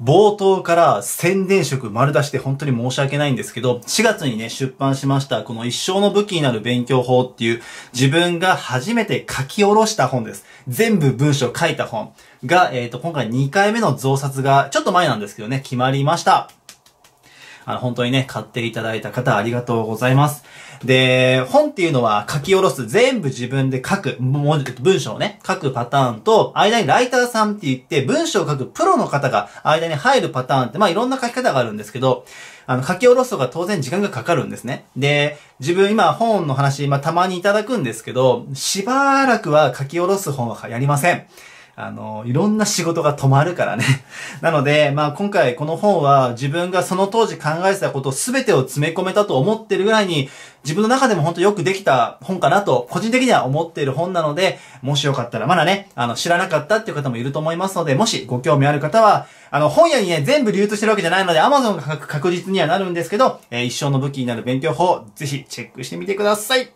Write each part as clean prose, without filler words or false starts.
冒頭から宣伝色丸出して本当に申し訳ないんですけど、4月にね、出版しました、この一生の武器になる勉強法っていう、自分が初めて書き下ろした本です。全部文章書いた本が、今回2回目の増刷が、ちょっと前なんですけどね、決まりました。本当にね、買っていただいた方ありがとうございます。で、本っていうのは書き下ろす、全部自分で書く、文章をね、書くパターンと、間にライターさんって言って、文章を書くプロの方が間に入るパターンって、いろんな書き方があるんですけど、書き下ろすとか当然時間がかかるんですね。で、自分今本の話、たまにいただくんですけど、しばらくは書き下ろす本はやりません。いろんな仕事が止まるからね。なので、今回この本は自分がその当時考えてたこと全てを詰め込めたと思ってるぐらいに、自分の中でも本当よくできた本かなと、個人的には思っている本なので、もしよかったら、まだね、知らなかったっていう方もいると思いますので、もしご興味ある方は、本屋にね、全部流通してるわけじゃないので、Amazon が確実にはなるんですけど、一生の武器になる勉強法、ぜひチェックしてみてください。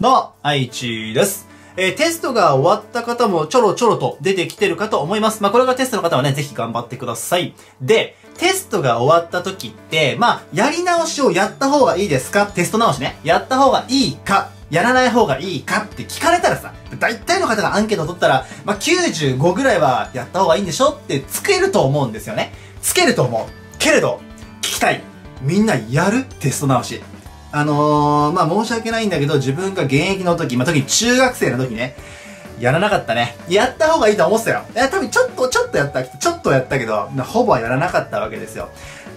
どうも、愛知です。テストが終わった方もちょろちょろと出てきてるかと思います。これがテストの方はね、ぜひ頑張ってください。で、テストが終わった時って、やり直しをやった方がいいですか？テスト直しね。やった方がいいか、やらない方がいいかって聞かれたらさ、大体の方がアンケートを取ったら、95ぐらいはやった方がいいんでしょってつけると思うんですよね。つけると思う。けれど、聞きたい。みんなやる？テスト直し。申し訳ないんだけど、自分が現役の時、特に中学生の時ね、やらなかったね。やった方がいいと思ってたよ。多分ちょっとやったけど、ほぼはやらなかったわけですよ。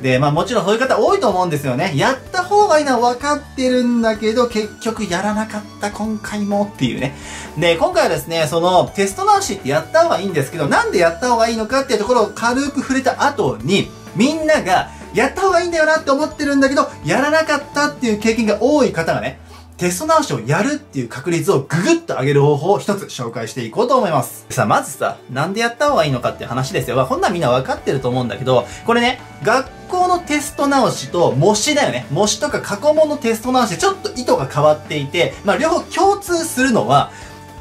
で、もちろんそういう方多いと思うんですよね。やった方がいいのは分かってるんだけど、結局やらなかった、今回もっていうね。で、今回はですね、テスト直しってやった方がいいんですけど、なんでやった方がいいのかっていうところを軽く触れた後に、みんなが、やった方がいいんだよなって思ってるんだけど、やらなかったっていう経験が多い方がね、テスト直しをやるっていう確率をググッと上げる方法を一つ紹介していこうと思います。さあ、まずさ、なんでやった方がいいのかっていう話ですよ。こんなんみんな分かってると思うんだけど、これね、学校のテスト直しと模試だよね。模試とか過去問のテスト直しでちょっと意図が変わっていて、両方共通するのは、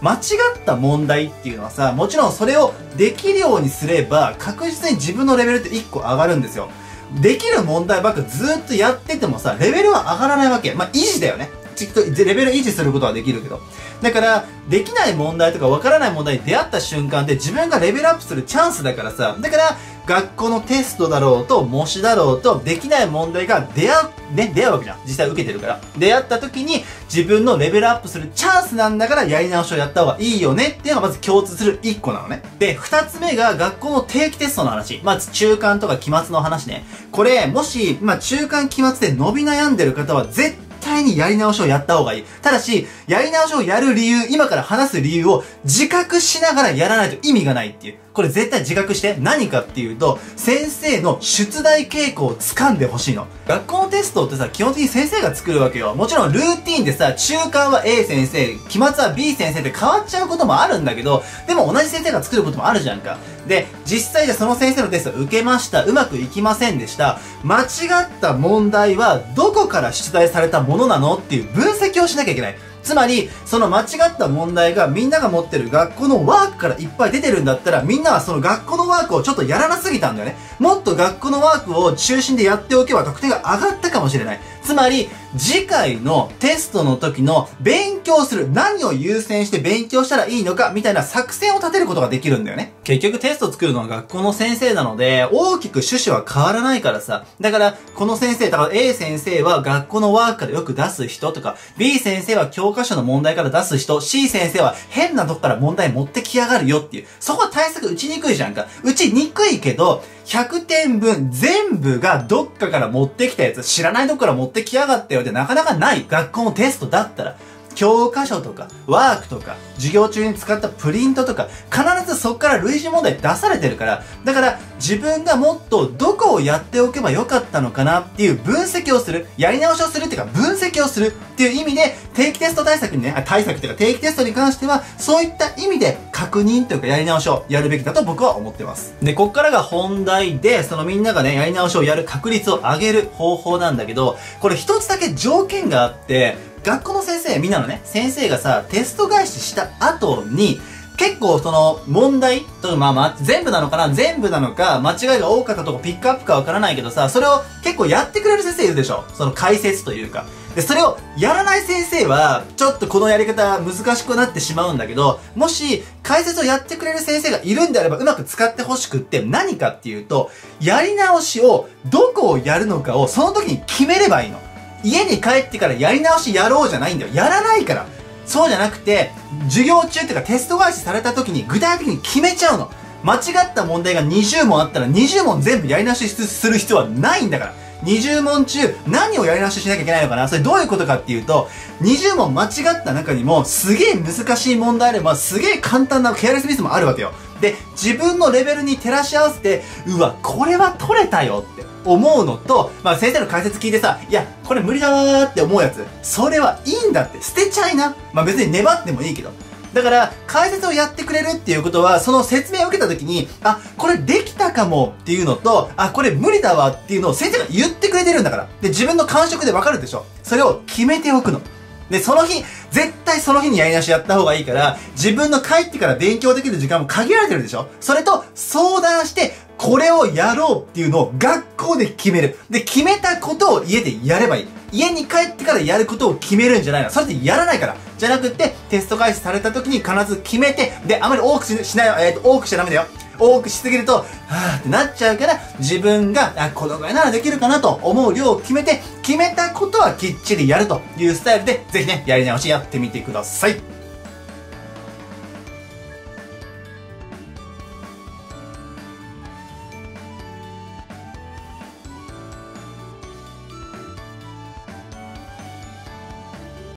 間違った問題っていうのはさ、もちろんそれをできるようにすれば、確実に自分のレベルって1個上がるんですよ。できる問題ばっかずーっとやっててもさ、レベルは上がらないわけ。維持だよね。ちっとレベル維持することはできるけど。だから、できない問題とかわからない問題に出会った瞬間で自分がレベルアップするチャンスだからさ、だから、学校のテストだろうと、模試だろうと、できない問題が出会うわけじゃん。実際受けてるから。出会った時に自分のレベルアップするチャンスなんだからやり直しをやった方がいいよねっていうのがまず共通する1個なのね。で、2つ目が学校の定期テストの話。中間とか期末の話ね。これ、もし、中間期末で伸び悩んでる方は絶対にやり直しをやった方がいい。ただし、やり直しをやる理由、今から話す理由を自覚しながらやらないと意味がないっていう。これ絶対自覚して。何かっていうと、先生の出題傾向を掴んでほしいの。学校のテストってさ、基本的に先生が作るわけよ。もちろんルーティーンでさ、中間は A 先生、期末は B 先生って変わっちゃうこともあるんだけど、でも同じ先生が作ることもあるじゃんか。で、実際じゃその先生のテストを受けました。うまくいきませんでした。間違った問題はどこから出題されたものなのっていう分析をしなきゃいけない。つまり、その間違った問題がみんなが持ってる学校のワークからいっぱい出てるんだったら、みんなはその学校のワークをちょっとやらなすぎたんだよね。もっと学校のワークを中心でやっておけば得点が上がったかもしれない。つまり、次回のテストの時の勉強する、何を優先して勉強したらいいのか、みたいな作戦を立てることができるんだよね。結局テストを作るのは学校の先生なので、大きく趣旨は変わらないからさ。だから、この先生、だから A 先生は学校のワークからよく出す人とか、B 先生は教科書の問題から出す人、C 先生は変なとこから問題持ってきやがるよっていう。そこは対策打ちにくいじゃんか。打ちにくいけど、100点分全部がどっかから持ってきたやつ、知らないとこから持ってきやがったよってなかなかない。学校のテストだったら、教科書とか、ワークとか、授業中に使ったプリントとか、必ずそこから類似問題出されてるから、だから自分がもっとどこをやっておけばよかったのかなっていう分析をする、やり直しをするっていうか分析をするっていう意味で、定期テスト対策にね、定期テストに関しては、そういった意味で確認というかやり直しをやるべきだと僕は思ってます。で、こっからが本題で、みんながね、やり直しをやる確率を上げる方法なんだけど、これ一つだけ条件があって、学校の先生、みんなのね、先生がさ、テスト返しした後に、結構その問題と全部なのか間違いが多かったとこピックアップかわからないけどさ、それを結構やってくれる先生いるでしょ、その解説というか。で、それをやらない先生はちょっとこのやり方難しくなってしまうんだけど、もし解説をやってくれる先生がいるんであればうまく使ってほしくって、何かっていうと、やり直しをどこをやるのかをその時に決めればいいの。家に帰ってからやり直しやろうじゃないんだよ。やらないから。そうじゃなくて、授業中っていうかテスト返しされた時に具体的に決めちゃうの。間違った問題が20問あったら20問全部やり直しする必要はないんだから。20問中何をやり直ししなきゃいけないのかな。それどういうことかっていうと、20問間違った中にもすげえ難しい問題あればすげえ簡単なケアレスミスもあるわけよ。で、自分のレベルに照らし合わせて、うわ、これは取れたよって思うのと、まあ先生の解説聞いてさ、いや、これ無理だわーって思うやつ、それはいいんだって、捨てちゃいな。まあ別に粘ってもいいけど。だから、解説をやってくれるっていうことは、その説明を受けた時に、あ、これできたかもっていうのと、あ、これ無理だわっていうのを先生が言ってくれてるんだから。で、自分の感触でわかるでしょ。それを決めておくの。で、その日、絶対その日にやり直しやった方がいいから、自分の帰ってから勉強できる時間も限られてるでしょ。それと相談して、これをやろうっていうのを学校で決める。で、決めたことを家でやればいい。家に帰ってからやることを決めるんじゃないの。それってやらないから。じゃなくて、テスト開始された時に必ず決めて、で、あまり多くしない、多くしちゃダメだよ。多くしすぎると、はぁってなっちゃうから、自分が、あ、このぐらいならできるかなと思う量を決めて、決めたことはきっちりやるというスタイルで、ぜひね、やり直しやってみてください。